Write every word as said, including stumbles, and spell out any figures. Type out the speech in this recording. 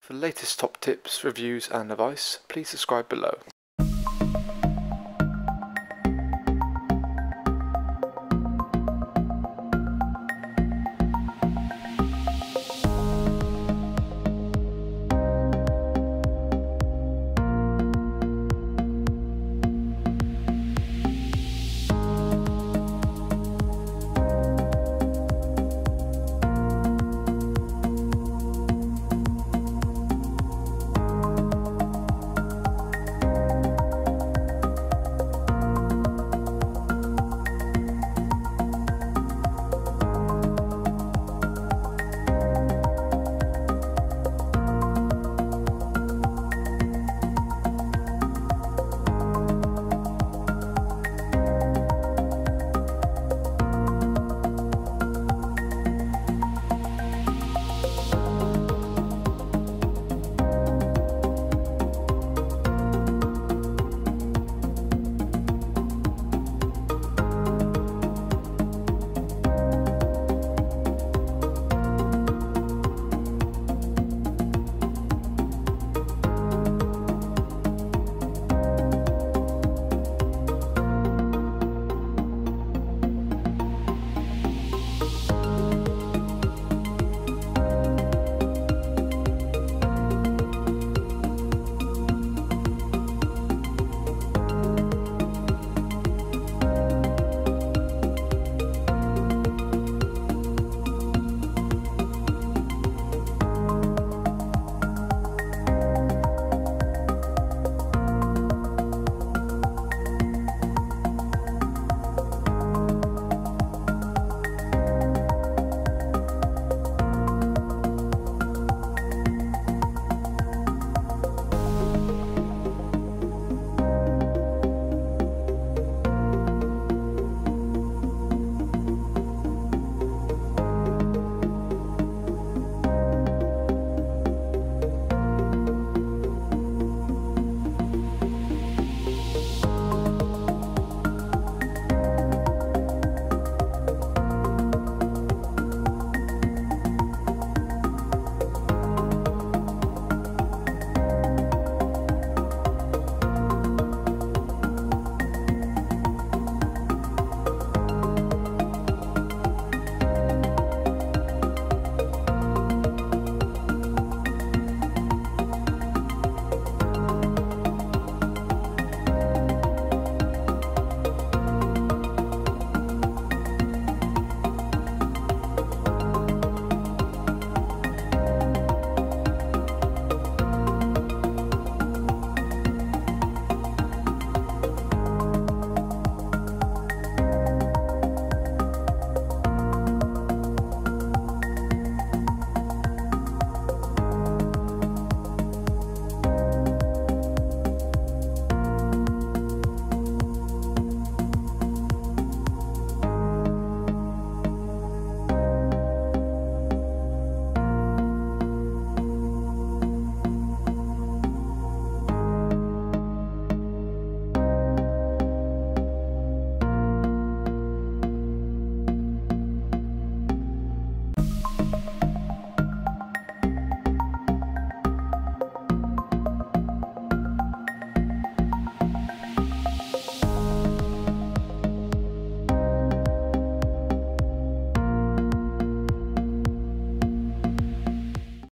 For latest top tips, reviews and advice, please subscribe below.